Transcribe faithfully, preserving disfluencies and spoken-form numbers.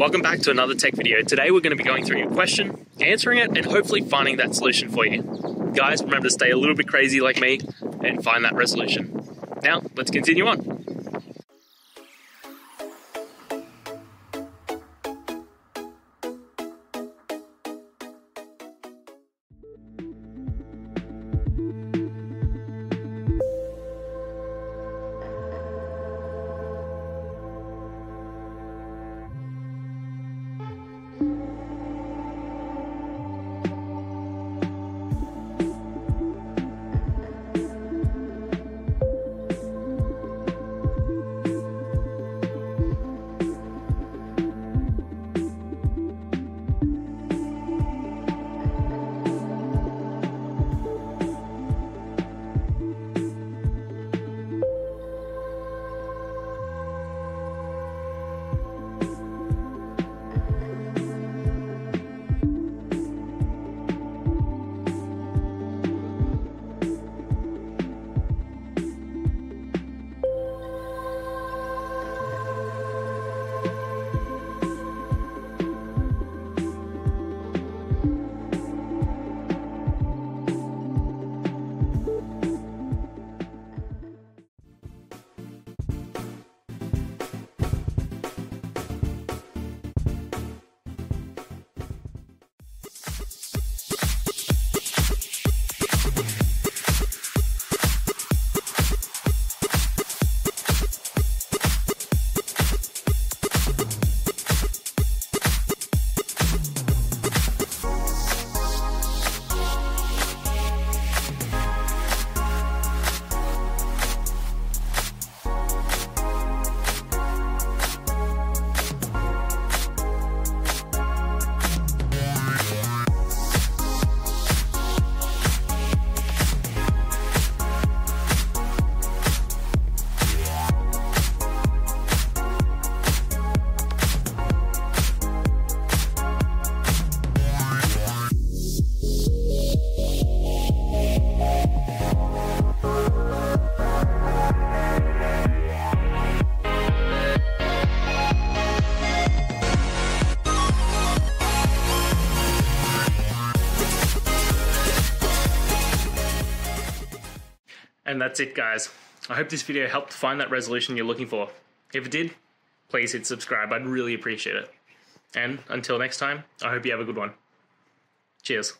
Welcome back to another tech video. Today we're going to be going through your question, answering it, and hopefully finding that solution for you. Guys, remember to stay a little bit crazy like me and find that resolution. Now, let's continue on. And that's it, guys. I hope this video helped find that resolution you're looking for. If it did, please hit subscribe. I'd really appreciate it. And until next time, I hope you have a good one. Cheers.